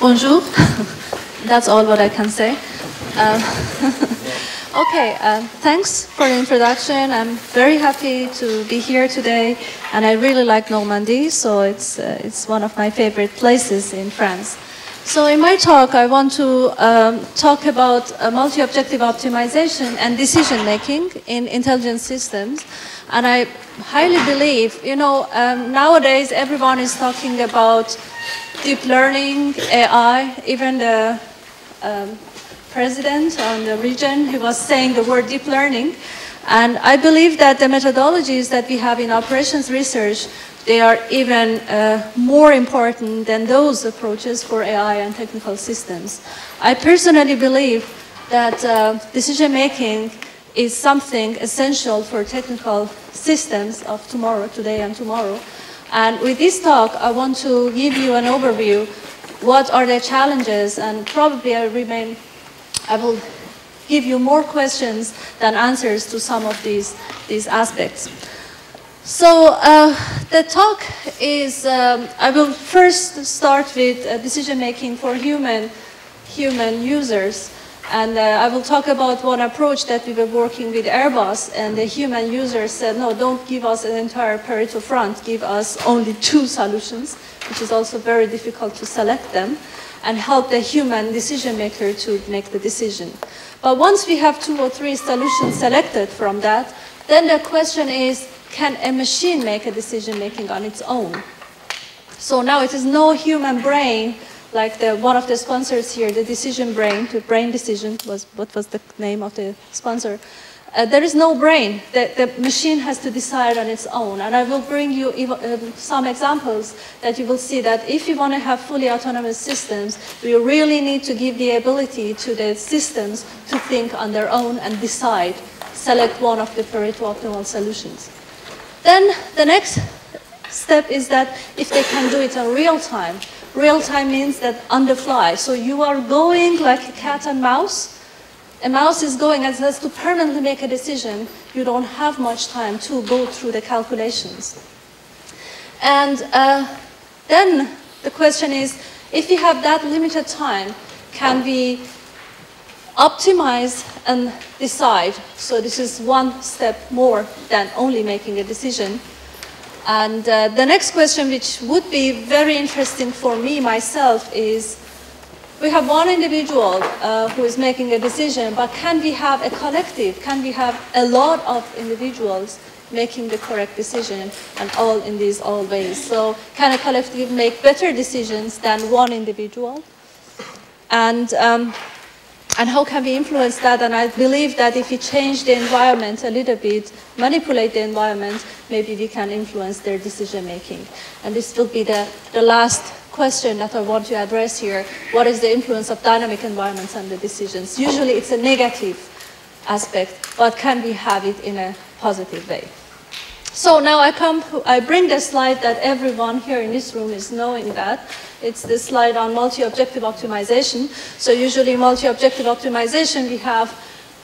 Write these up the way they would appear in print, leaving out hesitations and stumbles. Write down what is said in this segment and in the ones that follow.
Bonjour. That's all what I can say. Okay, thanks for the introduction. I'm very happy to be here today, and I really like Normandy, so it's one of my favorite places in France. So in my talk, I want to talk about multi-objective optimization and decision-making in intelligent systems. And I highly believe, you know, nowadays everyone is talking about deep learning, AI, even the president on the region, he was saying the word deep learning. And I believe that the methodologies that we have in operations research, they are even more important than those approaches for AI and technical systems. I personally believe that decision making is something essential for technical systems of tomorrow, today and tomorrow. And with this talk, I want to give you an overview. What are the challenges? And probably I will give you more questions than answers to some of these aspects. So the talk is, I will first start with decision making for human users. And I will talk about one approach that we were working with Airbus, and the human users said, no, don't give us an entire Pareto front, give us only two solutions, which is also very difficult to select them, and help the human decision maker to make the decision. But once we have two or three solutions selected from that, then the question is, can a machine make a decision making on its own? So now it is no human brain, like one of the sponsors here, the Decision Brain, the Brain Decision was what was the name of the sponsor. There is no brain. The machine has to decide on its own. And I will bring you some examples that you will see that if you want to have fully autonomous systems, we really need to give the ability to the systems to think on their own and decide, select one of the Pareto optimal solutions. Then the next step is that if they can do it in real time. Real time means that on the fly. So you are going like a cat and mouse. A mouse is going as has to permanently make a decision. You don't have much time to go through the calculations. And then the question is, if we have that limited time, can we optimize and decide? So this is one step more than only making a decision. And the next question, which would be very interesting for me myself, is we have one individual who is making a decision, but can we have a collective? Can we have a lot of individuals making the correct decision and all in these all ways? So can a collective make better decisions than one individual? And how can we influence that? And I believe that if we change the environment a little bit, manipulate the environment, maybe we can influence their decision-making. And this will be the last question that I want to address here. What is the influence of dynamic environments on the decisions? Usually it's a negative aspect, but can we have it in a positive way? So now I bring the slide that everyone here in this room is knowing that. It's the slide on multi-objective optimization. So usually multi-objective optimization, we have,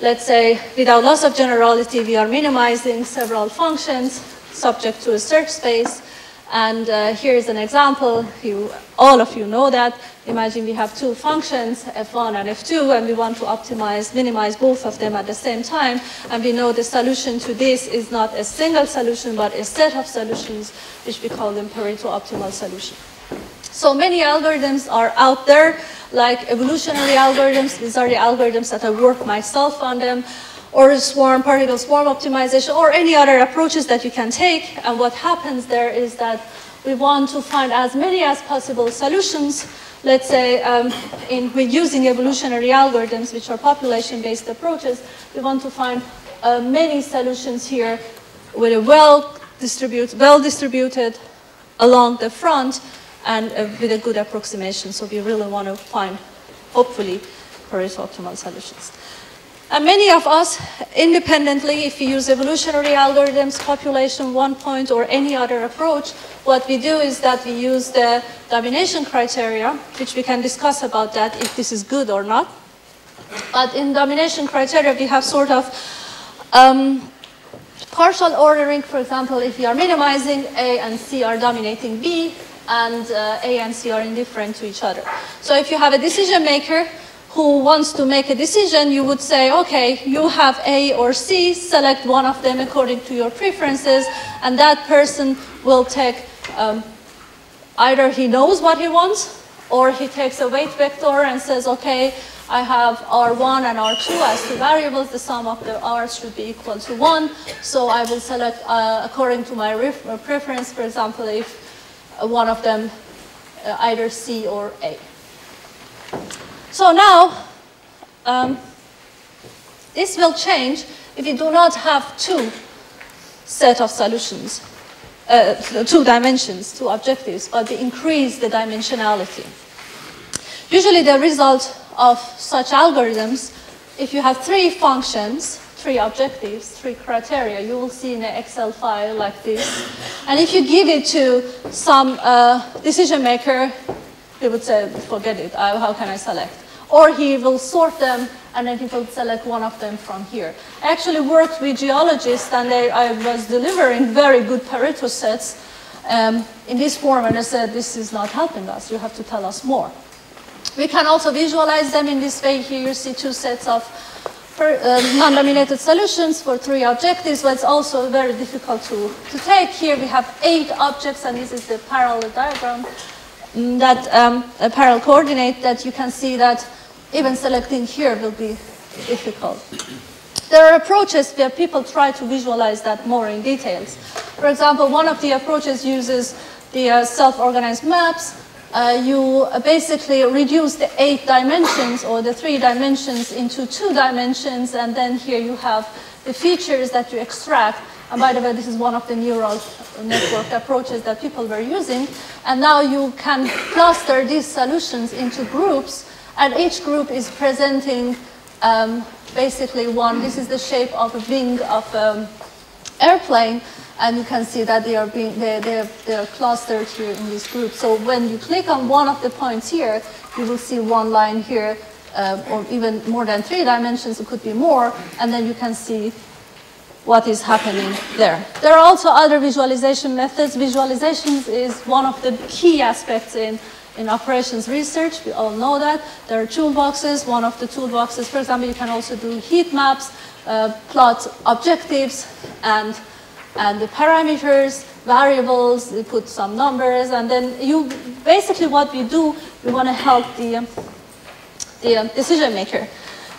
let's say, without loss of generality, we are minimizing several functions subject to a search space. And here is an example. All of you know that. Imagine we have two functions, f1 and f2, and we want to minimize both of them at the same time. And we know the solution to this is not a single solution, but a set of solutions, which we call them Pareto optimal solution. So many algorithms are out there, like evolutionary algorithms. These are the algorithms that I work myself on them, or particle swarm optimization, or any other approaches that you can take. And what happens there is that we want to find as many as possible solutions. Let's say we're using evolutionary algorithms, which are population-based approaches. We want to find many solutions here with a well distributed along the front and with a good approximation. So we really want to find, hopefully, Pareto optimal solutions. And many of us, independently, if we use evolutionary algorithms, population, 1 point, or any other approach, what we do is that we use the domination criteria, which we can discuss about that, if this is good or not. But in domination criteria, we have sort of partial ordering. For example, if we are minimizing, A and C are dominating B, and A and C are indifferent to each other. So if you have a decision maker who wants to make a decision, you would say, okay, you have A or C, select one of them according to your preferences, and that person will take, either he knows what he wants, or he takes a weight vector and says, okay, I have R1 and R2 as two variables, the sum of the R's should be equal to 1, so I will select according to my preference, for example, if one of them, either C or A. So now, this will change if you do not have two set of solutions, two dimensions, two objectives, but they increase the dimensionality. Usually the result of such algorithms, if you have three functions, three objectives, three criteria, you will see in an Excel file like this. And if you give it to some decision maker, he would say, forget it, how can I select? Or he will sort them and then he will select one of them from here. I actually worked with geologists and I was delivering very good Pareto sets in this form, and I said, this is not helping us, you have to tell us more. We can also visualize them in this way. Here you see two sets of non-laminated solutions for three objectives, but it's also very difficult to take. Here we have 8 objects, and this is the parallel diagram, that a parallel coordinate, that you can see that even selecting here will be difficult. There are approaches where people try to visualize that more in details. For example, one of the approaches uses the self-organized maps. You basically reduce the 8 dimensions or the 3 dimensions into 2 dimensions, and then here you have the features that you extract. And by the way, this is one of the neural network approaches that people were using. And now you can cluster these solutions into groups, and each group is presenting basically one. This is the shape of a wing of an airplane, and you can see that they are clustered here in this group. So when you click on one of the points here, you will see one line here, or even more than 3 dimensions, it could be more, and then you can see what is happening there. There are also other visualization methods. Visualizations is one of the key aspects in operations research. We all know that. There are toolboxes. One of the toolboxes, for example, you can also do heat maps, plot objectives, and the parameters, variables, you put some numbers, and then you, basically what we do, we want to help the decision maker.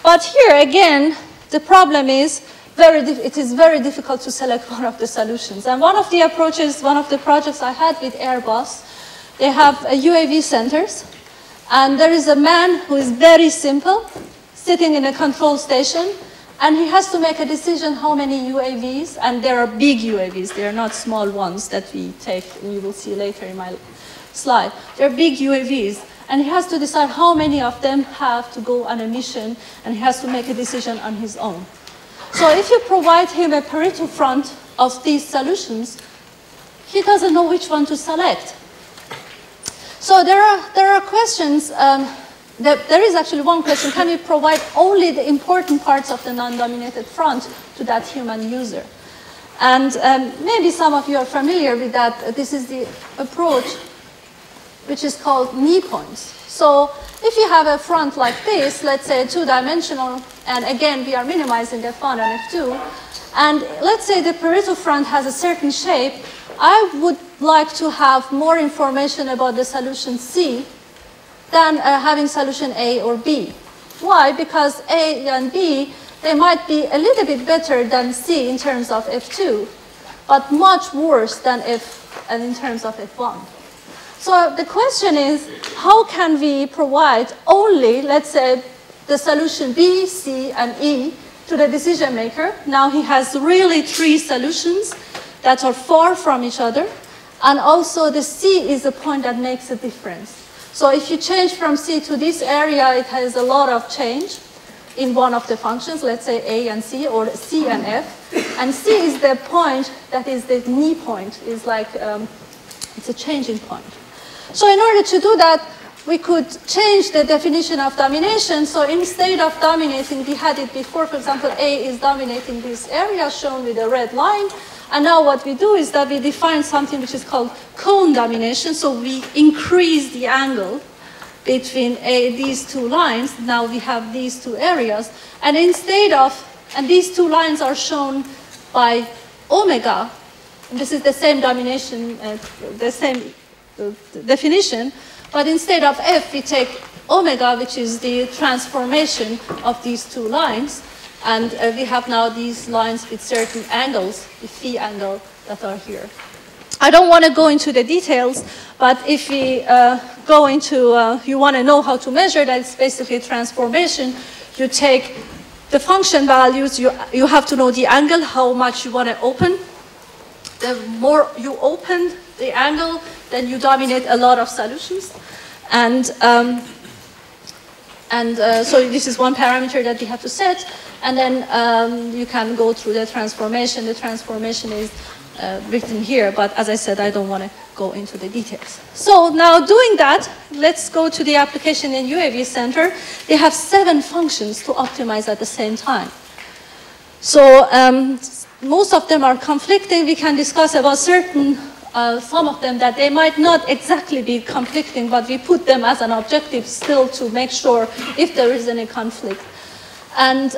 But here again, the problem is, it is very difficult to select one of the solutions. And one of the approaches, one of the projects I had with Airbus, they have UAV centers, and there is a man who is very simple, sitting in a control station, and he has to make a decision how many UAVs, and there are big UAVs, they are not small ones that we take, and you will see later in my slide. They are big UAVs, and he has to decide how many of them have to go on a mission, and he has to make a decision on his own. So if you provide him a Pareto front of these solutions, he doesn't know which one to select. So there are questions, there is actually one question, can we provide only the important parts of the non-dominated front to that human user? And maybe some of you are familiar with that. This is the approach which is called knee points. So if you have a front like this, let's say two-dimensional, and again, we are minimizing F1 and F2, and let's say the Pareto front has a certain shape, I would like to have more information about the solution C than having solution A or B. Why? Because A and B, they might be a little bit better than C in terms of F2, but much worse than F and in terms of F1. So the question is, how can we provide only, let's say, the solution B, C, and E to the decision maker? Now he has really 3 solutions that are far from each other, and also the C is the point that makes a difference. So if you change from C to this area, it has a lot of change in one of the functions, let's say A and C, or C and F, and C is the point that is the knee point, is like, it's a changing point. So in order to do that, we could change the definition of domination. So instead of dominating, we had it before, for example, A is dominating this area shown with a red line, And now what we do is that we define something which is called cone domination. So we increase the angle between these two lines. Now we have these two areas. And instead of, and these two lines are shown by omega. This is the same domination, the same definition. But instead of F, we take omega, which is the transformation of these two lines. And we have now these lines with certain angles, the phi angle, that are here. I don't want to go into the details, but if we go into, you want to know how to measure that, it's basically transformation. You take the function values, you have to know the angle, how much you want to open. The more you open the angle, then you dominate a lot of solutions. And so this is one parameter that we have to set. And then you can go through the transformation. The transformation is written here, but as I said, I don't want to go into the details. So now doing that, let's go to the application in UAV Center. They have 7 functions to optimize at the same time. So most of them are conflicting. We can discuss about certain some of them that they might not exactly be conflicting, but we put them as an objective still to make sure if there is any conflict. And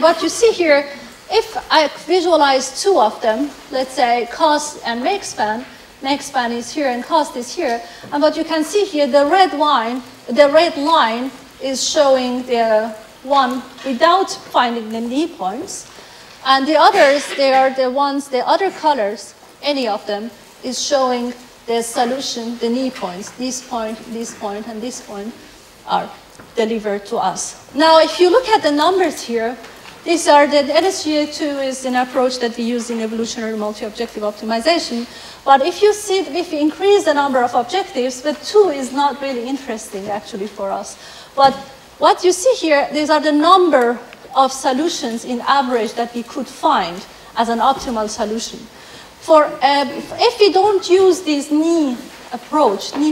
what you see here, if I visualize 2 of them, let's say cost and make span is here and cost is here, and what you can see here, the red line is showing the one without finding the knee points. And the others, they are the ones, the other colors, any of them, is showing the solution, the knee points. This point, and this point are delivered to us. Now, if you look at the numbers here, these are the NSGA2 is an approach that we use in evolutionary multi-objective optimization. But if you see, if we increase the number of objectives, the 2 is not really interesting actually for us. But what you see here, these are the number of solutions in average that we could find as an optimal solution. For if we don't use this knee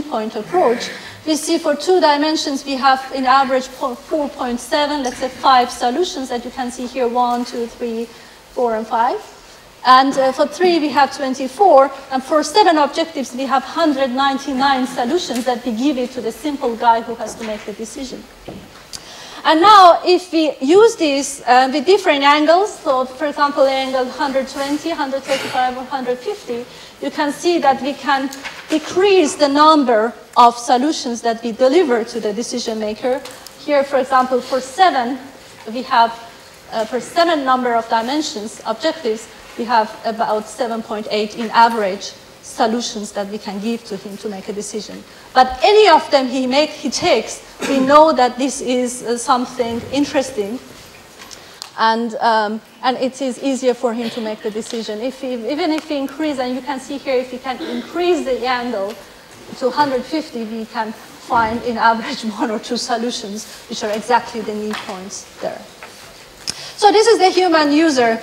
point approach, we see for 2 dimensions we have in average 4.7, let's say 5 solutions that you can see here, 1, 2, 3, 4, and 5. And for 3 we have 24, and for 7 objectives we have 199 solutions that we give it to the simple guy who has to make the decision. And now, if we use these with different angles, so for example, angle 120, 135, or 150, you can see that we can decrease the number of solutions that we deliver to the decision maker. Here, for example, for 7, we have, for 7 number of dimensions, objectives, we have about 7.8 in average solutions that we can give to him to make a decision. But any of them he takes, we know that this is something interesting, and it is easier for him to make the decision. Even if we increase, and you can see here, if we can increase the angle to 150, we can find in average 1 or 2 solutions, which are exactly the knee points there. So this is the human user.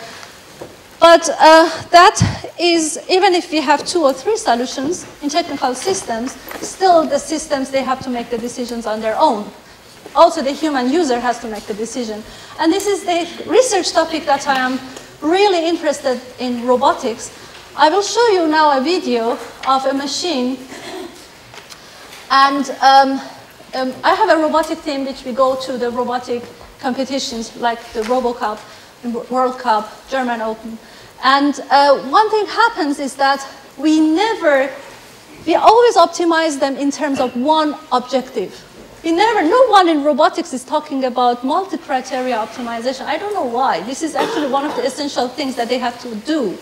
But that is, even if we have 2 or 3 solutions in technical systems, still the systems, they have to make the decisions on their own. Also, the human user has to make the decision. And this is the research topic that I am really interested in, robotics. I will show you now a video of a machine. And I have a robotic team, which we go to the robotic competitions like the RoboCup, World Cup, German Open. And one thing happens is that we always optimize them in terms of one objective. No one in robotics is talking about multi-criteria optimization. I don't know why. This is actually one of the essential things that they have to do.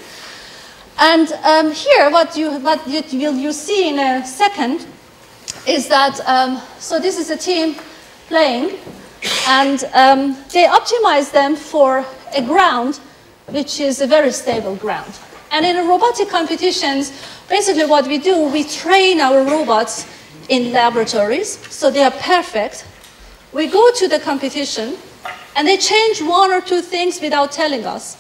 And here, what you will see in a second is that, so this is a team playing, and they optimize them for a ground, which is a very stable ground. And in robotic competitions, basically what we do, we train our robots in laboratories, so they are perfect. We go to the competition, and they change 1 or 2 things without telling us.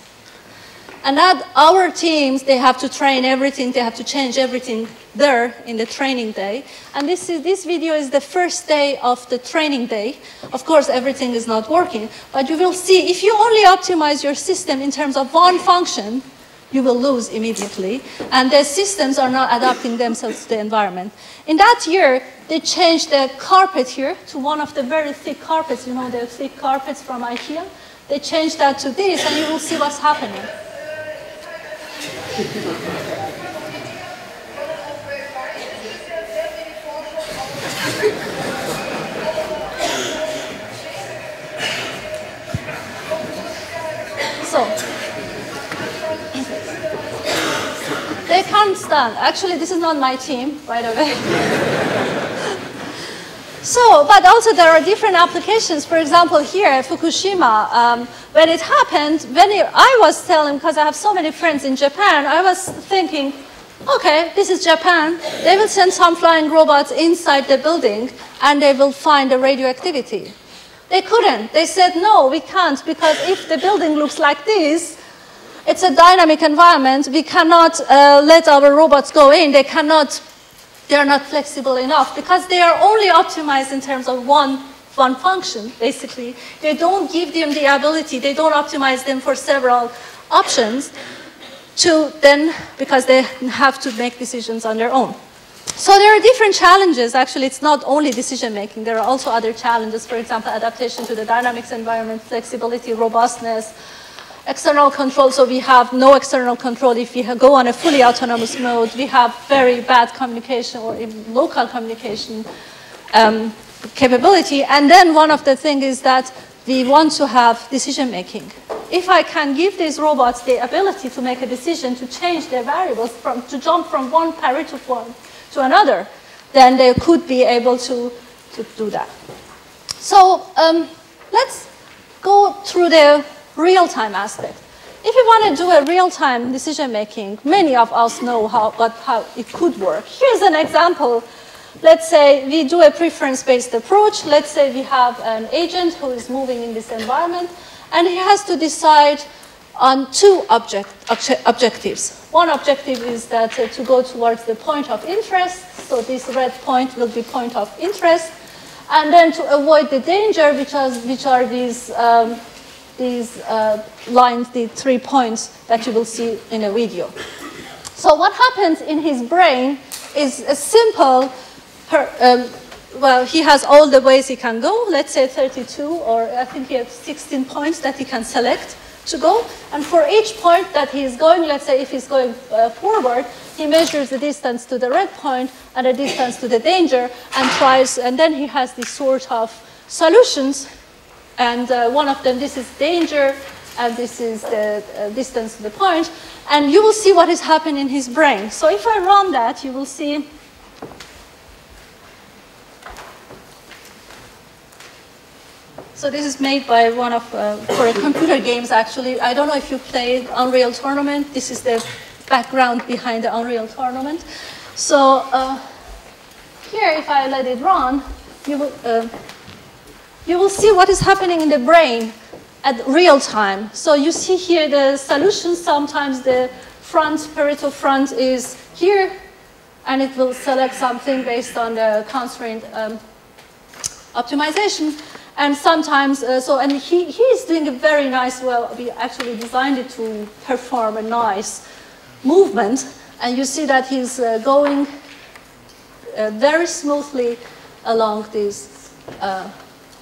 And at our teams, they have to train everything, they have to change everything there in the training day. And this video is the first day of the training day. Of course, everything is not working, but you will see if you only optimize your system in terms of one function, you will lose immediately. And the systems are not adapting themselves to the environment. In that year, they changed the carpet here to one of the very thick carpets. You know, the thick carpets from IKEA. They changed that to this, and you will see what's happening. So, they can't stand. Actually, this is not my team, by the way. So, but also there are different applications. For example, here at Fukushima, when it happened, I was telling, because I have so many friends in Japan, I was thinking, okay, this is Japan. They will send some flying robots inside the building, and they will find the radioactivity. They couldn't. They said, no, we can't, because if the building looks like this, it's a dynamic environment. We cannot let our robots go in. They are not flexible enough because they are only optimized in terms of one function, basically. They don't give them the ability, they don't optimize them for several options to then, because they have to make decisions on their own. So there are different challenges. Actually, it's not only decision making. There are also other challenges, for example, adaptation to the dynamics environment, flexibility, robustness, external control. So we have no external control. If we go on a fully autonomous mode, we have very bad communication or local communication capability. And then one of the things is that we want to have decision making. If I can give these robots the ability to make a decision to change their variables, to jump from one Pareto form to another, then they could be able to do that. So let's go through the real-time aspect. If you want to do a real-time decision-making, many of us know how it could work. Here's an example. Let's say we do a preference-based approach. Let's say we have an agent who is moving in this environment, and he has to decide on two objectives. One objective is that to go towards the point of interest, so this red point will be point of interest, and then to avoid the danger, which are these lines, the 3 points that you will see in a video. So what happens in his brain is a simple, well, he has all the ways he can go, let's say 32, or I think he has 16 points that he can select to go. And for each point that he is going, let's say if he's going forward, he measures the distance to the red point and the distance to the danger and tries, and then he has this sort of solutions. And one of them, this is danger, and this is the distance to the point. And you will see what is happening in his brain. So if I run that, you will see. So this is made by one of, for computer games, actually. I don't know if you played Unreal Tournament. This is the background behind the Unreal Tournament. So here, if I let it run, you will see what is happening in the brain at real time. So you see here the solution. Sometimes the front, Pareto front is here, and it will select something based on the constraint optimization. And sometimes, and he is doing a very nice, well, we actually designed it to perform a nice movement. And you see that he's going very smoothly along these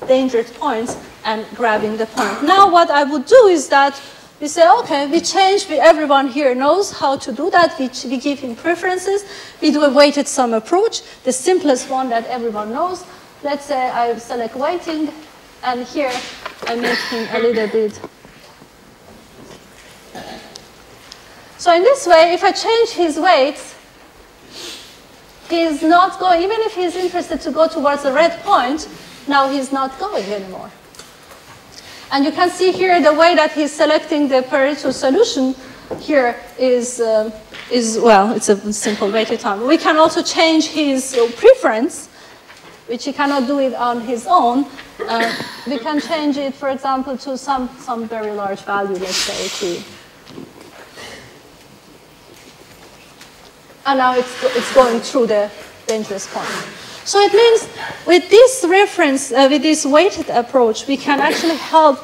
dangerous points and grabbing the point. Now what I would do is that we say, okay, we change, everyone here knows how to do that, we give him preferences, we do a weighted sum approach, the simplest one that everyone knows. Let's say I select weighting, and here I make him a little bit. So in this way, if I change his weights, he's not going, even if he's interested to go towards the red point, now he's not going anymore. And you can see here the way that he's selecting the Pareto solution here is well, it's a simple weighted time. We can also change his preference, which he cannot do it on his own. We can change it, for example, to some very large value, let's say, and now it's going through the dangerous point. So it means with this reference, with this weighted approach, we can actually help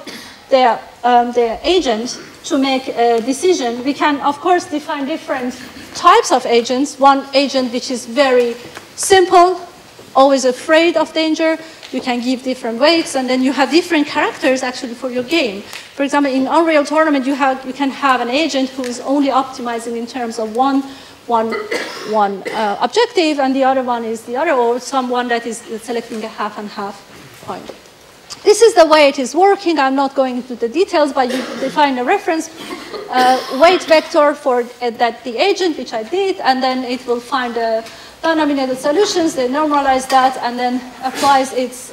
the agent to make a decision. We can, of course, define different types of agents. One agent which is very simple, always afraid of danger. You can give different weights, and then you have different characters actually for your game. For example, in Unreal Tournament, you can have an agent who is only optimizing in terms of one objective, and the other one is the other, or someone that is selecting a half and half point. This is the way it is working. I'm not going into the details, but you define a reference weight vector for the agent, which I did, and then it will find the denominated solutions. They normalize that, and then applies its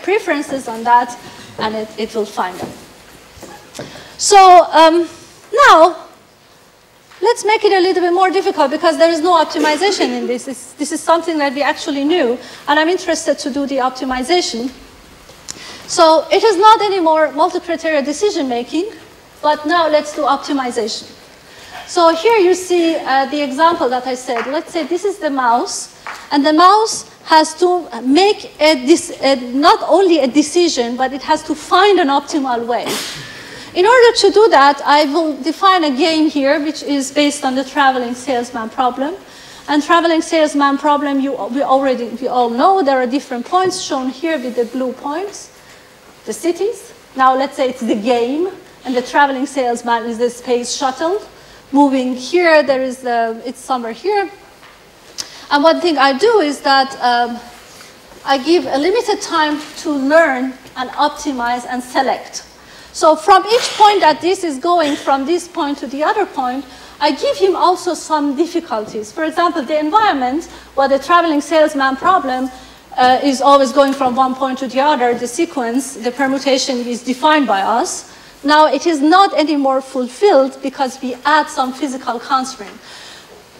preferences on that, and it will find them. So now, let's make it a little bit more difficult, because there is no optimization in this. This is something that we actually knew, and I'm interested to do the optimization. So it is not anymore multi-criteria decision-making, but now let's do optimization. So here you see the example that I said. Let's say this is the mouse, and the mouse has to make not only a decision, but it has to find an optimal way. In order to do that, I will define a game here, which is based on the traveling salesman problem. And traveling salesman problem, we all know there are different points shown here with the blue points, the cities. Now let's say it's the game, and the traveling salesman is the space shuttle. Moving here, it's somewhere here. And one thing I do is that I give a limited time to learn and optimize and select. So from each point that this is going, from this point to the other point, I give him also some difficulties. For example, the environment, where the traveling salesman problem is always going from one point to the other, the sequence, the permutation is defined by us. Now it is not anymore fulfilled because we add some physical constraint.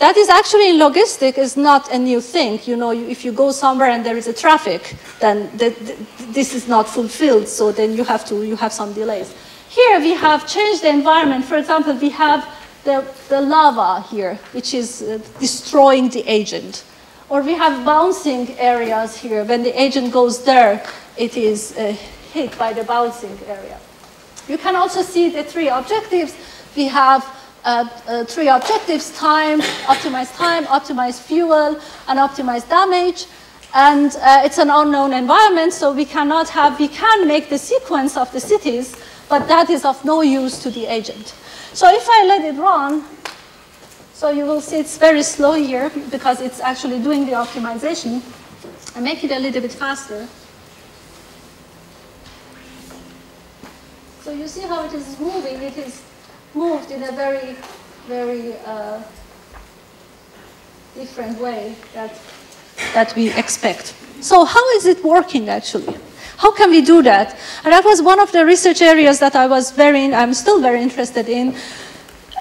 That is actually in logistics is not a new thing. You know, if you go somewhere and there is a traffic, then this is not fulfilled. So then you have some delays. Here we have changed the environment. For example, we have the lava here, which is destroying the agent, or we have bouncing areas here. When the agent goes there, it is hit by the bouncing area. You can also see the three objectives we have. Three objectives: time, optimize time, optimize fuel, and optimize damage. And it's an unknown environment, so we can make the sequence of the cities, but that is of no use to the agent. So if I let it run, so you will see it's very slow here because it's actually doing the optimization. I make it a little bit faster. So you see how it is moving. It is moved in a very, very different way that we expect. So how is it working, actually? How can we do that? And that was one of the research areas that I'm still very interested in.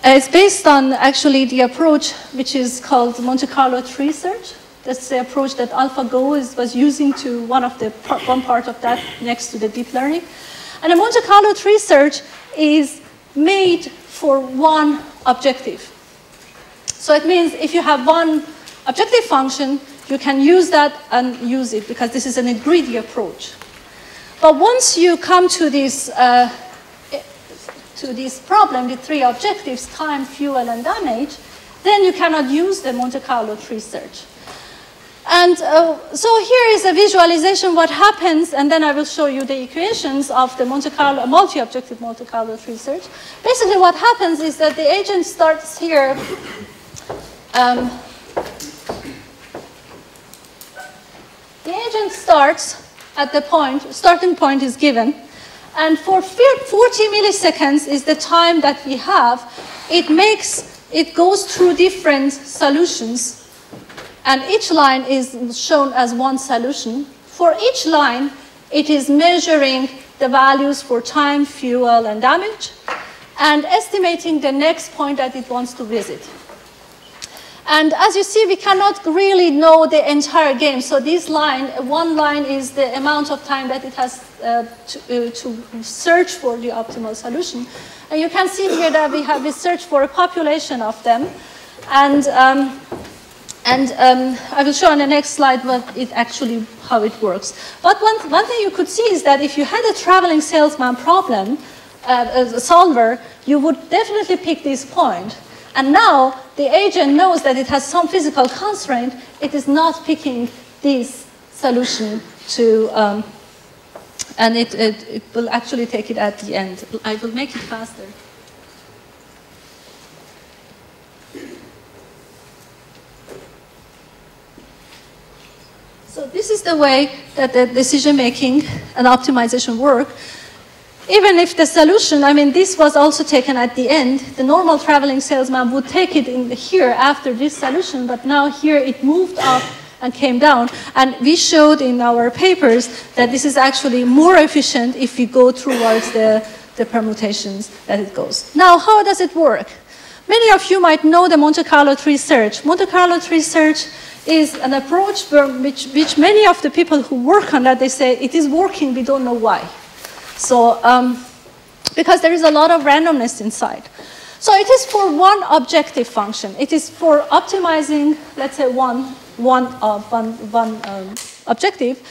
It's based on, actually, the approach which is called Monte Carlo Tree Search. That's the approach that AlphaGo was using to one part of that next to the deep learning. And the Monte Carlo Tree Search is made for one objective. So it means if you have one objective function, you can use that and use it, because this is an greedy approach. But once you come to this problem with three objectives, time, fuel, and damage, then you cannot use the Monte Carlo Tree Search. And so here is a visualization what happens, and then I will show you the equations of the Monte Carlo, multi-objective Monte Carlo Tree Search. Basically what happens is that the agent starts here. The agent starts at the point, starting point is given, and for 40 milliseconds is the time that we have. It goes through different solutions. And each line is shown as one solution. For each line, it is measuring the values for time, fuel, and damage, and estimating the next point that it wants to visit. And as you see, we cannot really know the entire game. So this line, one line is the amount of time that it has to search for the optimal solution. And you can see here that we searched for a population of them. And I will show on the next slide what it actually, how it works. But one thing you could see is that if you had a traveling salesman problem as a solver, you would definitely pick this point. And now the agent knows that it has some physical constraint. It is not picking this solution to, and it will actually take it at the end. I will make it faster. So this is the way that the decision making and optimization work. Even if the solution, I mean, this was also taken at the end. The normal traveling salesman would take it in here after this solution, but now here it moved up and came down. And we showed in our papers that this is actually more efficient if you go towards the permutations that it goes. Now, how does it work? Many of you might know the Monte Carlo Tree Search. Monte Carlo Tree Search is an approach which many of the people who work on that, they say, it is working, we don't know why. So, because there is a lot of randomness inside. So it is for one objective function. It is for optimizing, let's say, one objective.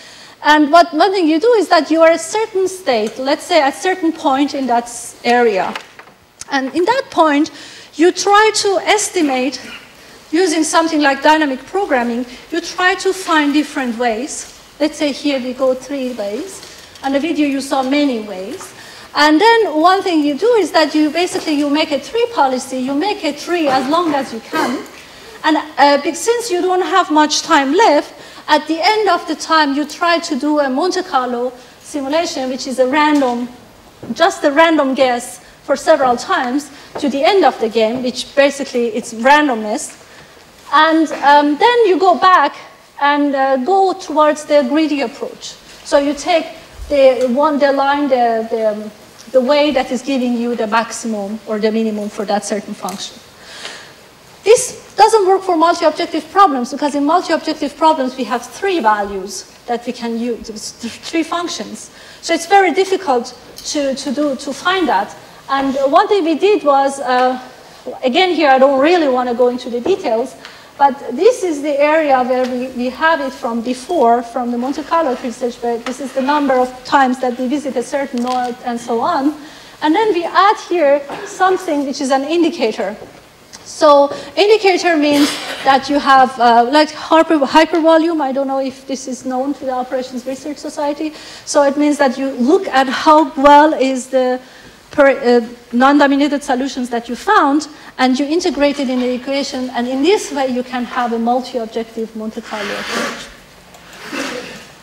And what one thing you do is that you are at a certain state, let's say at a certain point in that area. And in that point, you try to estimate, using something like dynamic programming, you try to find different ways. Let's say here we go 3 ways. On the video you saw many ways. And then one thing you do is that you basically, you make a tree policy, you make a tree as long as you can. And since you don't have much time left, at the end of the time you try to do a Monte Carlo simulation, which is a random, just a random guess for several times to the end of the game, which basically it's randomness. And then you go back and go towards the greedy approach. So you take the way that is giving you the maximum or the minimum for that certain function. This doesn't work for multi-objective problems, because in multi-objective problems we have 3 values that we can use, 3 functions. So it's very difficult to find that. And one thing we did was, again here I don't really want to go into the details, but this is the area where we have it from before, from the Monte Carlo research, where this is the number of times that we visit a certain node and so on. And then we add here something which is an indicator. So indicator means that you have like hypervolume. I don't know if this is known to the Operations Research Society. So it means that you look at how well is the non-dominated solutions that you found, and you integrate it in the equation, and in this way you can have a multi-objective Monte Carlo approach.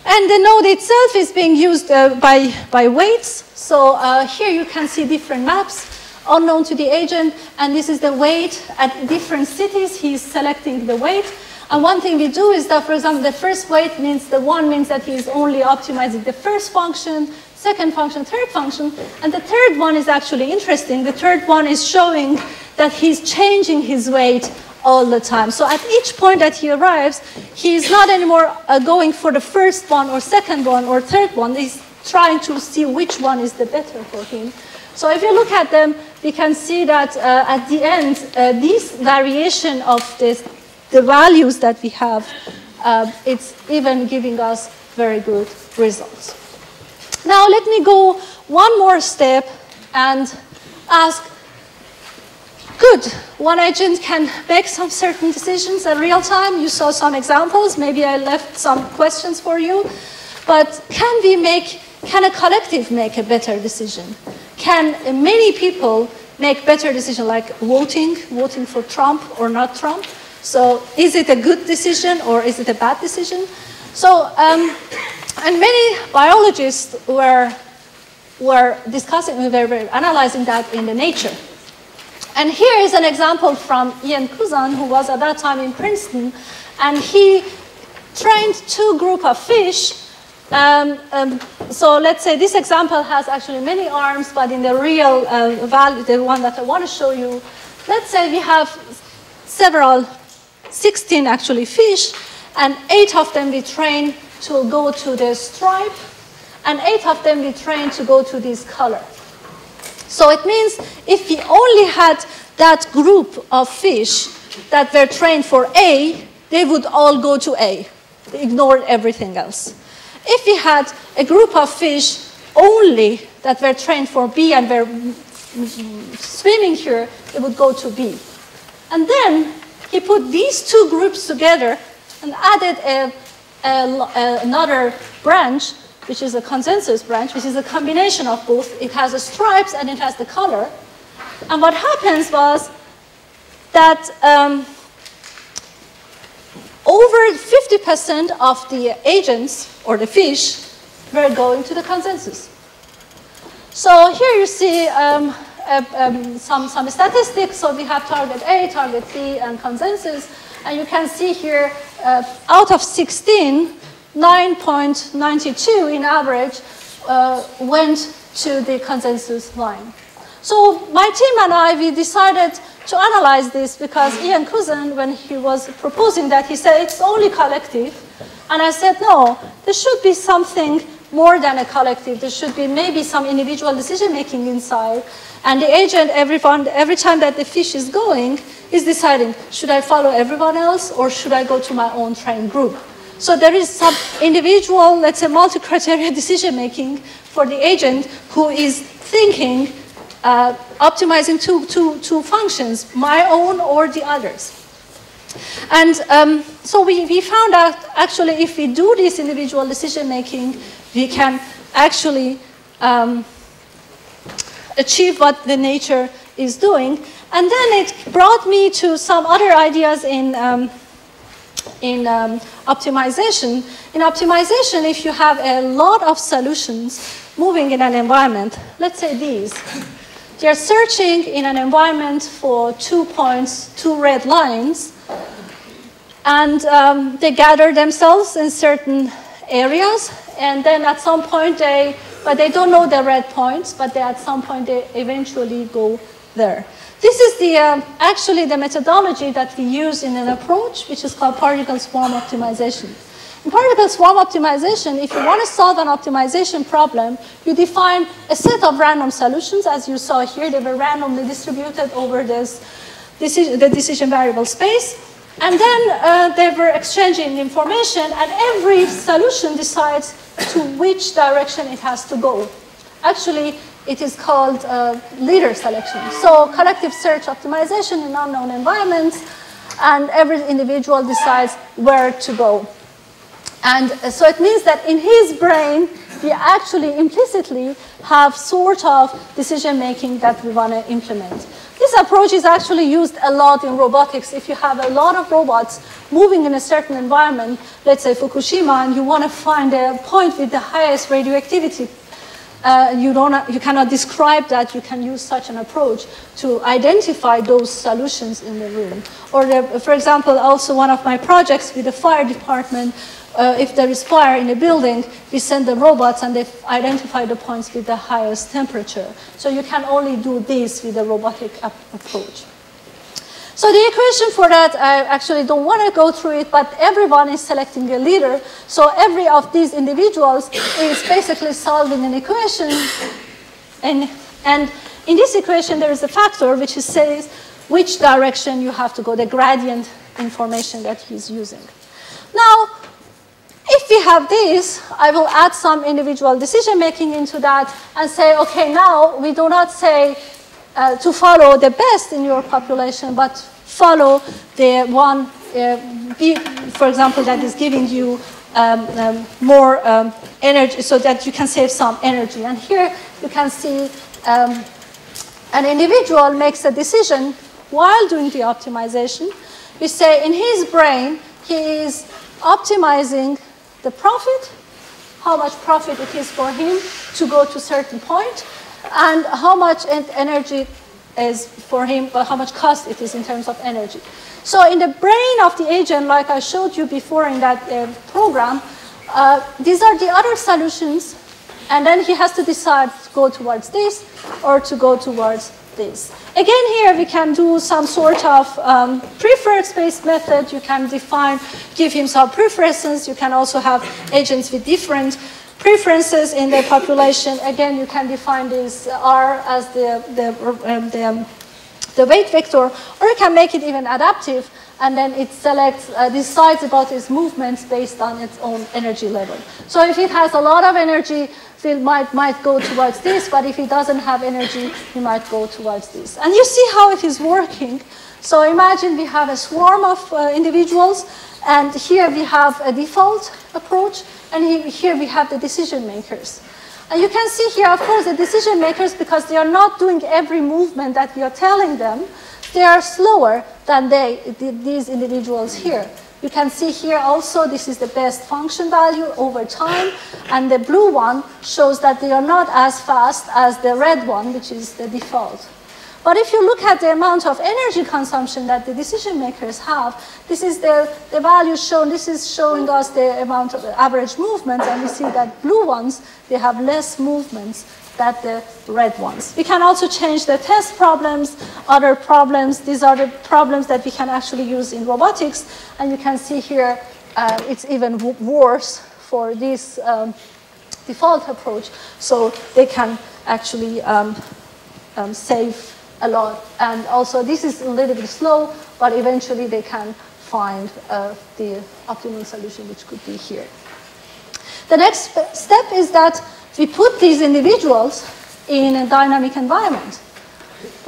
And the node itself is being used by weights. So here you can see different maps unknown to the agent, and this is the weight at different cities. He's selecting the weight. And one thing we do is that, for example, the first weight means the one means that he's only optimizing the first function, second function, third function, and the third one is actually interesting. The third one is showing that he's changing his weight all the time. So at each point that he arrives, he's not anymore going for the first one or second one or third one. He's trying to see which one is the better for him. So if you look at them, we can see that at the end, this variation of the values that we have, it's even giving us very good results. Now let me go one more step and ask, good, one agent can make some certain decisions in real time. You saw some examples, maybe I left some questions for you, but can a collective make a better decision? Can many people make better decisions, like voting for Trump or not Trump? So is it a good decision or is it a bad decision? So, and many biologists were analyzing that in the Nature. And here is an example from Ian Couzin, who was at that time in Princeton, and he trained 2 groups of fish. So let's say this example has actually many arms, but in the real value, the one that I want to show you, let's say we have 16 actually fish, and 8 of them we train to go to the stripe, and 8 of them we train to go to this color. So it means if we only had that group of fish that were trained for A, they would all go to A. They ignored everything else. If we had a group of fish only that were trained for B and were swimming here, they would go to B. And then he put these two groups together and added another branch, which is a consensus branch, which is a combination of both. It has the stripes and it has the color. And what happens was that over 50% of the agents, or the fish, were going to the consensus. So here you see some statistics. So we have target A, target B, and consensus. And you can see here, out of 16, 9.92 in average went to the consensus line. So my team and I, we decided to analyze this because Ian Couzin, when he was proposing that, he said it's only collective. And I said, no, there should be something more than a collective. There should be maybe some individual decision-making inside. And the agent, every time that the fish is going, is deciding, should I follow everyone else or should I go to my own trained group? So there is some individual, let's say, multi-criteria decision-making for the agent who is thinking, optimizing two functions, my own or the others. And so we found out, actually, if we do this individual decision-making, we can actually achieve what the nature is doing. And then it brought me to some other ideas in optimization. In optimization, if you have a lot of solutions moving in an environment, let's say these, they're searching in an environment for 2 points, 2 red lines, and they gather themselves in certain areas, and then at some point they don't know the red points, but at some point they eventually go there. This is the, actually the methodology that we use in an approach, which is called particle swarm optimization. In particle swarm optimization, if you want to solve an optimization problem, you define a set of random solutions. As you saw here, they were randomly distributed over the decision variable space. And then they were exchanging information, and every solution decides to which direction it has to go. Actually, it is called leader selection. So collective search optimization in unknown environments, and every individual decides where to go. And so it means that in his brain, we actually implicitly have sort of decision-making that we want to implement. This approach is actually used a lot in robotics. If you have a lot of robots moving in a certain environment, let's say Fukushima, and you want to find a point with the highest radioactivity, you cannot describe that. You can use such an approach to identify those solutions in the room. Or, for example, also one of my projects with the fire department, if there is fire in a building, we send the robots and they identify the points with the highest temperature. So you can only do this with a robotic approach. So the equation for that, I actually don't want to go through it, but everyone is selecting a leader. So every of these individuals is basically solving an equation. And in this equation, there is a factor which says which direction you have to go, the gradient information that he's using. Now, if we have this, I will add some individual decision-making into that and say, okay, now we do not say, to follow the best in your population, but follow the one, for example, that is giving you more energy so that you can save some energy. And here you can see an individual makes a decision while doing the optimization. We say in his brain, he is optimizing the profit, how much profit it is for him to go to a certain point, and how much energy is for him, but how much cost it is in terms of energy. So in the brain of the agent, like I showed you before in that program, these are the other solutions, and then he has to decide to go towards this or to go towards this. Again, here we can do some sort of preference-based method. You can define, give him some preferences. You can also have agents with different preferences in the population. Again, you can define this R as the the weight vector, or you can make it even adaptive, and then it selects, decides about its movements based on its own energy level. So if it has a lot of energy, field might go towards this, but if it doesn't have energy, it might go towards this. And you see how it is working. So imagine we have a swarm of individuals, and here we have a default approach, and here we have the decision makers. And you can see here, of course, the decision makers, because they are not doing every movement that we are telling them, they are slower than these individuals here. You can see here also, this is the best function value over time, and the blue one shows that they are not as fast as the red one, which is the default. But if you look at the amount of energy consumption that the decision makers have, this is the value shown, this is showing us the amount of average movements, and we see that blue ones, they have less movements than the red ones. We can also change the test problems, other problems. These are the problems that we can actually use in robotics, and you can see here it's even worse for this default approach, so they can actually save a lot. And also this is a little bit slow, but eventually they can find the optimal solution, which could be here. The next step is that we put these individuals in a dynamic environment.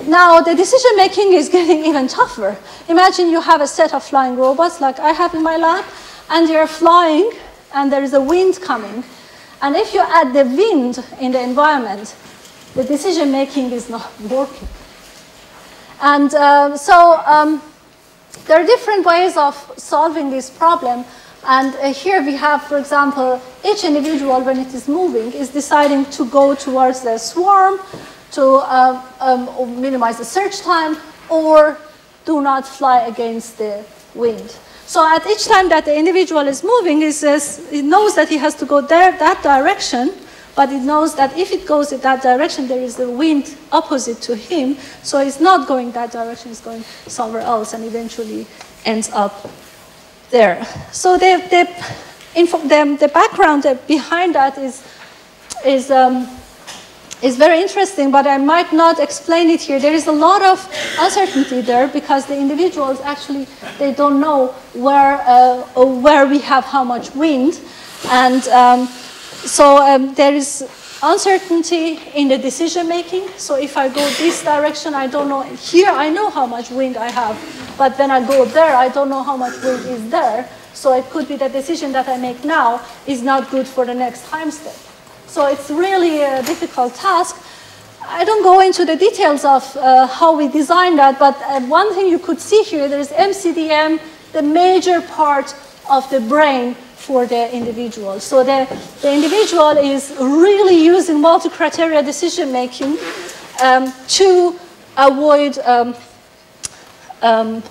Now the decision making is getting even tougher. Imagine you have a set of flying robots like I have in my lab, and they are flying and there is a wind coming. And if you add the wind in the environment, the decision making is not working. And there are different ways of solving this problem. And here we have, for example, each individual, when it is moving, is deciding to go towards the swarm, to minimize the search time, or do not fly against the wind. So at each time that the individual is moving, it knows that he has to go there, that direction, but it knows that if it goes in that direction, there is the wind opposite to him, so it's not going that direction, it's going somewhere else, and eventually ends up there. So the background behind that is very interesting, but I might not explain it here. There is a lot of uncertainty there, because the individuals actually, they don't know where we have how much wind, and So there is uncertainty in the decision making. So if I go this direction, I don't know. Here I know how much wind I have, but when I go there, I don't know how much wind is there. So it could be the decision that I make now is not good for the next time step. So it's really a difficult task. I don't go into the details of how we design that, but one thing you could see here, there is MCDM, the major part of the brain for the individual. So the individual is really using multi-criteria decision-making to avoid,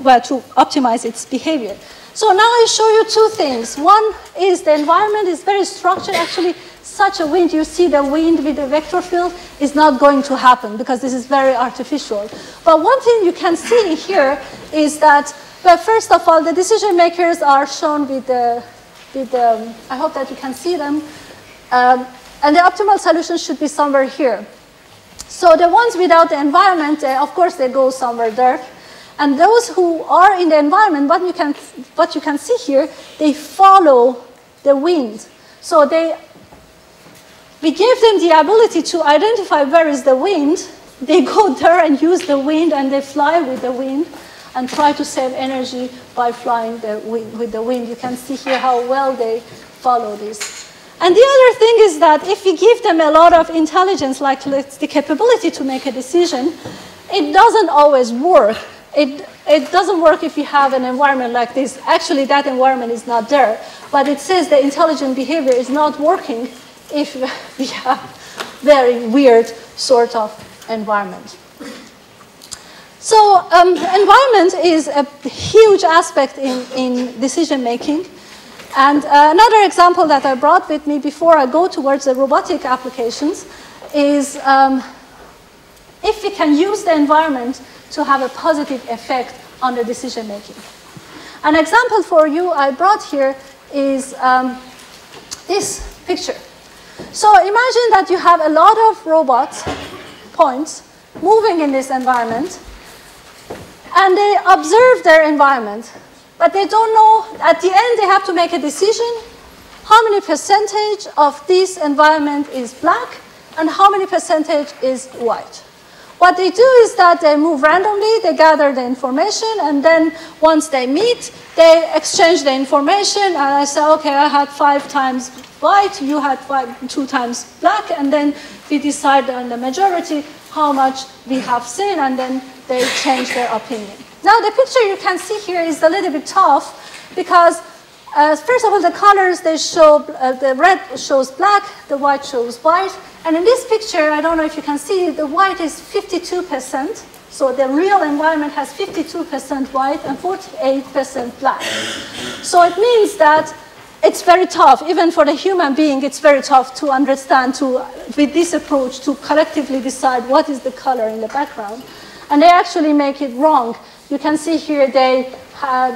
well, to optimize its behavior. So now I show you two things. One is the environment is very structured. Actually, such a wind, you see the wind with the vector field is not going to happen because this is very artificial. But one thing you can see here is that, well, first of all, the decision makers are shown with the I hope that you can see them. And the optimal solution should be somewhere here. So the ones without the environment, of course, they go somewhere there. And those who are in the environment, what you can see here, they follow the wind. So we gave them the ability to identify where is the wind. They go there and use the wind, and they fly with the wind and try to save energy by flying with the wind. You can see here how well they follow this. And the other thing is that if we give them a lot of intelligence, like the capability to make a decision, it doesn't always work. It doesn't work if you have an environment like this. Actually, that environment is not there. But it says the intelligent behavior is not working if we have very weird sort of environment. So environment is a huge aspect in decision making. And another example that I brought with me before I go towards the robotic applications is if we can use the environment to have a positive effect on the decision making. An example for you I brought here is this picture. So imagine that you have a lot of robot points moving in this environment. and they observe their environment, but they don't know, at the end they have to make a decision, how many percentage of this environment is black and how many percentage is white. What they do is that they move randomly, they gather the information, and then once they meet, they exchange the information, and I say, okay, I had 5 times white, you had 2 times black, and then we decide on the majority how much we have seen, and then they change their opinion. Now, the picture you can see here is a little bit tough, because first of all, the colors they show, the red shows black, the white shows white, and in this picture, I don't know if you can see, the white is 52%, so the real environment has 52% white and 48% black. So it means that it's very tough, even for the human being, it's very tough to understand, with this approach, to collectively decide what is the color in the background. And they actually make it wrong. You can see here they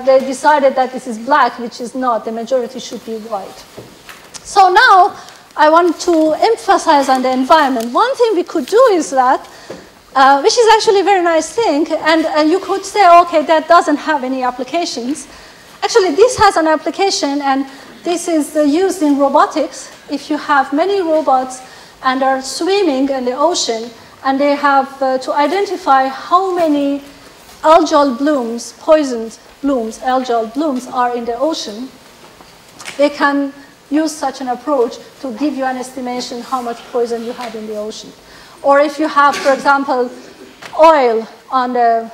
decided that this is black, which is not. The majority should be white. So now I want to emphasize on the environment. One thing we could do is that, which is actually a very nice thing, and you could say, okay, that doesn't have any applications. Actually, this has an application, and this is used in robotics. If you have many robots and are swimming in the ocean, and they have to identify how many algal blooms, poisoned blooms, algal blooms are in the ocean, they can use such an approach to give you an estimation how much poison you have in the ocean. Or if you have, for example, oil on the,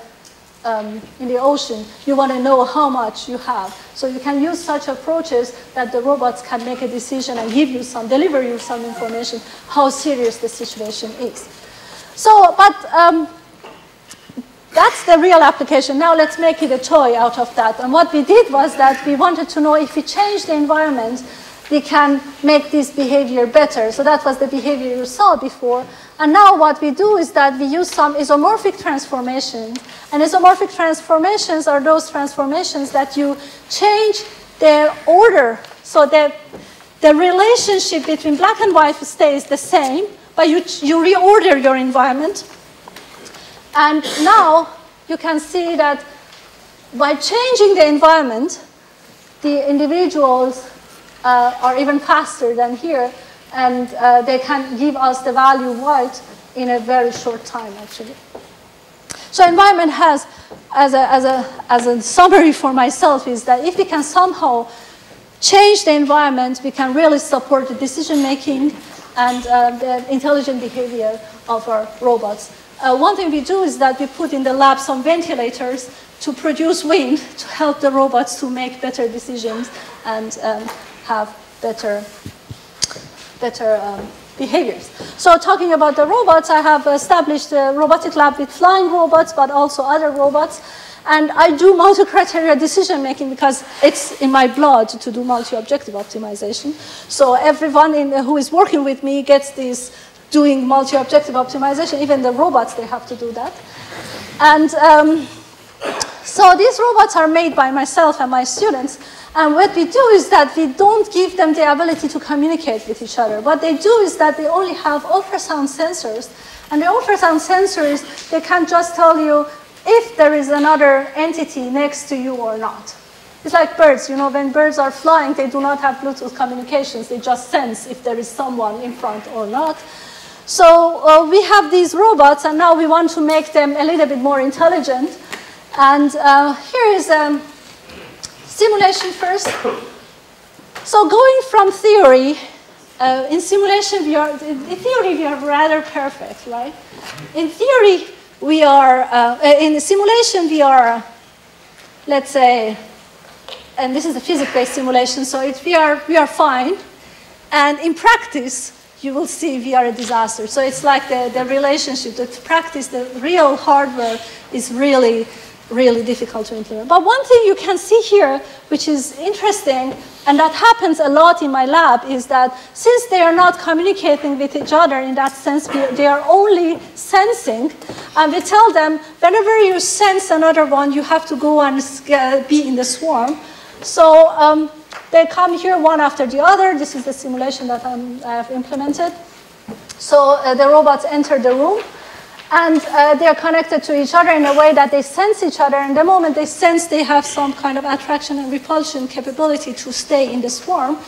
in the ocean, you want to know how much you have. So you can use such approaches that the robots can make a decision and give you some, deliver you some information how serious the situation is. So, but that's the real application. Now let's make it a toy out of that. And what we did was that we wanted to know if we change the environment, we can make this behavior better. So that was the behavior you saw before. And now what we do is that we use some isomorphic transformations. And isomorphic transformations are those transformations that you change their order. So the relationship between black and white stays the same, but you reorder your environment. And now you can see that by changing the environment, the individuals are even faster than here, and they can give us the value white in a very short time, actually. So environment has, as a summary for myself, is that if we can somehow change the environment, we can really support the decision-making and the intelligent behavior of our robots. One thing we do is that we put in the lab some ventilators to produce wind to help the robots to make better decisions and have better behaviors. So talking about the robots, I have established a robotic lab with flying robots, but also other robots. And I do multi-criteria decision-making because it's in my blood to do multi-objective optimization. So everyone who is working with me gets this doing multi-objective optimization. Even the robots, they have to do that. And so these robots are made by myself and my students. And what we do is that we don't give them the ability to communicate with each other. What they do is that they only have ultrasound sensors. And the ultrasound sensors, they can just tell you if there is another entity next to you or not. It's like birds, you know, when birds are flying, they do not have Bluetooth communications. They just sense if there is someone in front or not. So we have these robots, and now we want to make them a little bit more intelligent. And here is a simulation first. So going from theory, in simulation, in theory we are rather perfect, right? In theory, we are, in simulation, we are, let's say, and this is a physics-based simulation, so we are fine. And in practice, you will see we are a disaster. So it's like the relationship, the practice, the real hardware is really, really difficult to implement. But one thing you can see here, which is interesting, and that happens a lot in my lab, is that since they are not communicating with each other in that sense, they are only sensing, and we tell them, whenever you sense another one, you have to go and be in the swarm. So they come here one after the other. This is the simulation that I have implemented. So the robots enter the room. And they are connected to each other in a way that they sense each other. And the moment they sense, they have some kind of attraction and repulsion capability to stay in the swarm.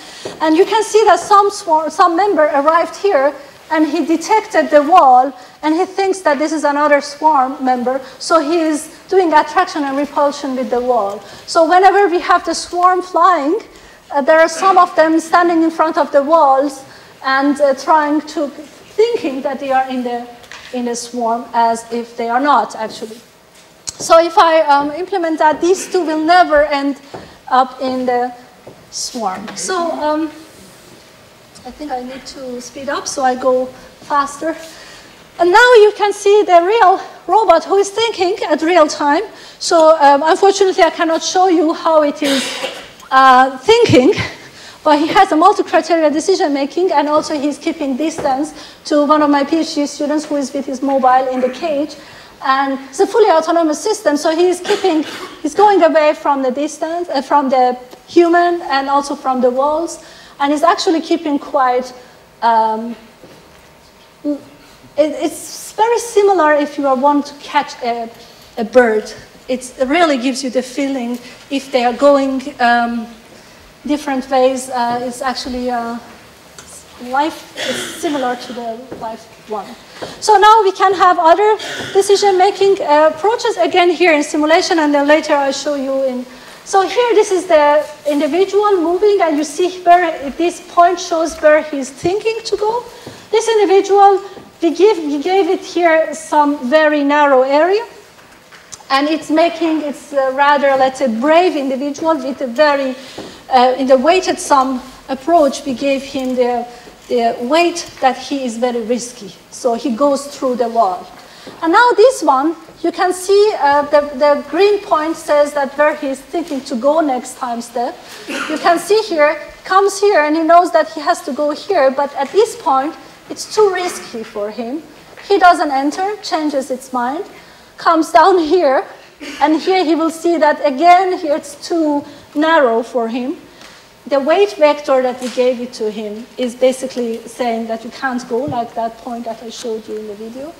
And you can see that some member arrived here, and he detected the wall, and he thinks that this is another swarm member. So he is doing attraction and repulsion with the wall. So whenever we have the swarm flying, there are some of them standing in front of the walls and thinking that they are in the swarm as if they are not, actually. So if I implement that, these two will never end up in the swarm. So I think I need to speed up, so I go faster. And now you can see the real robot who is thinking at real time. So unfortunately, I cannot show you how it is thinking. But he has a multi-criteria decision making, and also he's keeping distance to one of my PhD students who is with his mobile in the cage. And it's a fully autonomous system, so he's going away from the distance, from the human, and also from the walls, and he's actually keeping quite. It's very similar if you want to catch a bird. It really gives you the feeling if they are going. Different ways, it's actually life is similar to the life one. So now we can have other decision-making approaches, again here in simulation, and then later I'll show you in. So here this is the individual moving, and you see where this point shows where he's thinking to go. This individual, we gave it here some very narrow area, and it's making, it's rather, let's say, brave individual with a very, in the weighted sum approach, we gave him the weight that he is very risky. So he goes through the wall. And now this one, you can see the green point says that where he is thinking to go next time step. You can see here, comes here, and he knows that he has to go here, but at this point, it's too risky for him. He doesn't enter, changes its mind, comes down here, and here he will see that again, here it's too narrow for him. The weight vector that we gave it to him is basically saying that you can't go like that point that I showed you in the video.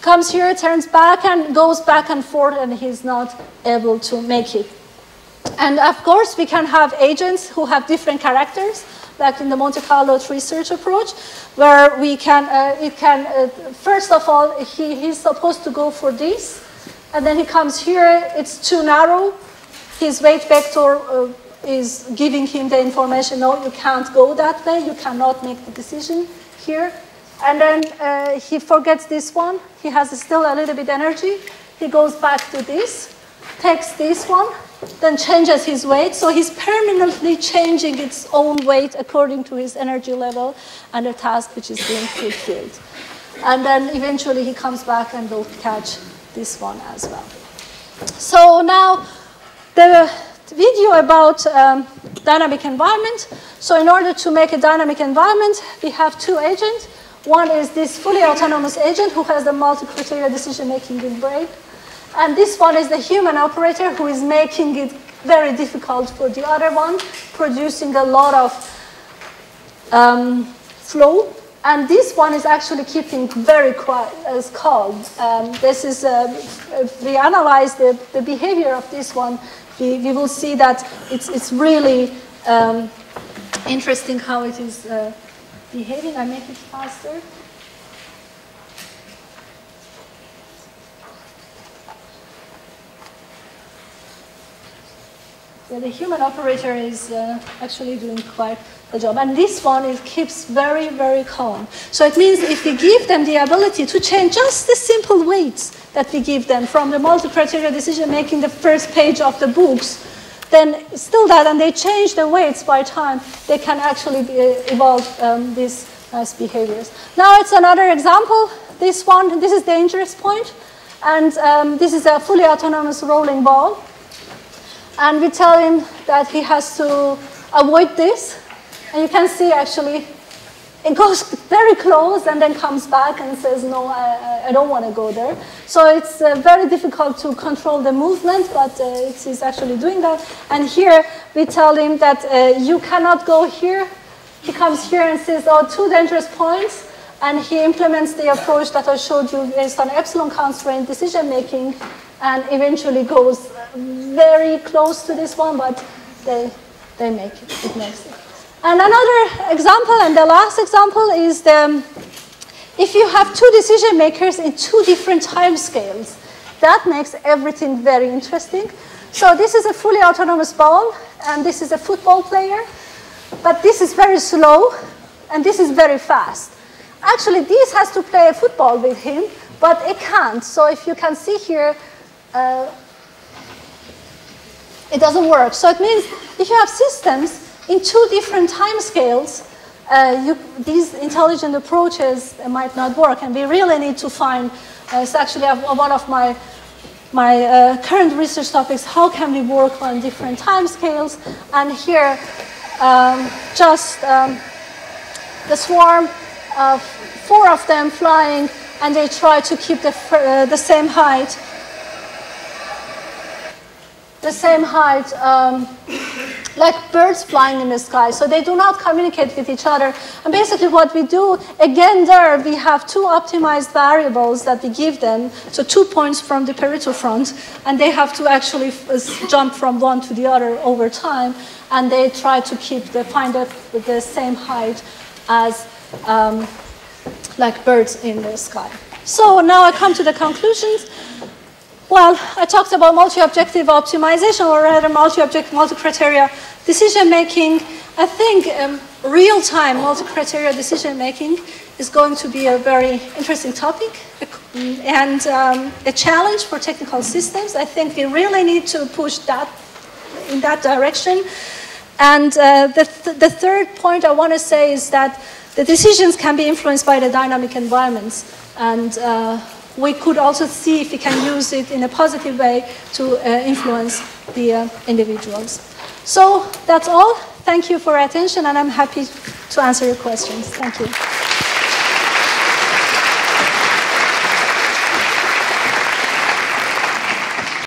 Comes here, turns back, and goes back and forth, and he's not able to make it. And of course, we can have agents who have different characters, like in the Monte Carlo Tree Search approach, where we can, first of all, he's supposed to go for this, and then he comes here, it's too narrow. His weight vector is giving him the information, no, you can't go that way, you cannot make the decision here. And then he forgets this one, he has still a little bit energy, he goes back to this, takes this one, then changes his weight, so he's permanently changing its own weight according to his energy level and the task which is being fulfilled. And then eventually he comes back and will catch this one as well. So now, the video about dynamic environment. So in order to make a dynamic environment, we have two agents. One is this fully autonomous agent who has the multi-criteria decision-making in brain. And this one is the human operator who is making it very difficult for the other one, producing a lot of flow. And this one is actually keeping very quiet, as called. This is, if we analyze the behavior of this one, we will see that it's really interesting how it is behaving. I make it faster. Yeah, the human operator is actually doing quite a job. And this one, it keeps very, very calm. So it means if we give them the ability to change just the simple weights that we give them from the multi-criteria decision-making, the first page of the books, then still that, and they change the weights by time, they can actually evolve these nice behaviors. Now it's another example. This one, this is dangerous point. And this is a fully autonomous rolling ball. And we tell him that he has to avoid this. And you can see, actually, it goes very close and then comes back and says, no, I don't want to go there. So it's very difficult to control the movement, but it is actually doing that. And here, we tell him that you cannot go here. He comes here and says, oh, two dangerous points. And he implements the approach that I showed you based on epsilon constraint decision making, and eventually goes very close to this one, but they make it. It makes it. And another example, and the last example, is if you have two decision makers in two different time scales, that makes everything very interesting. So this is a fully autonomous ball, and this is a football player, but this is very slow, and this is very fast. Actually, this has to play football with him, but it can't. So if you can see here, it doesn't work. So it means if you have systems in two different time scales, these intelligent approaches might not work. And we really need to find, it's actually one of my current research topics, how can we work on different time scales? And here, the swarm of four of them flying, and they try to keep the same height. The same height, like birds flying in the sky. So they do not communicate with each other. And basically what we do, again there, we have two optimized variables that we give them. So 2 points from the Pareto front. And they have to actually jump from one to the other over time. And they try to keep the same height as like birds in the sky. So now I come to the conclusions. Well, I talked about multi-objective optimization, or rather multi-objective, multi-criteria decision-making. I think real-time multi-criteria decision-making is going to be a very interesting topic and a challenge for technical systems. I think we really need to push that in that direction. And the third point I want to say is that the decisions can be influenced by the dynamic environments, and we could also see if we can use it in a positive way to influence the individuals. So that's all. Thank you for your attention, and I'm happy to answer your questions. Thank you.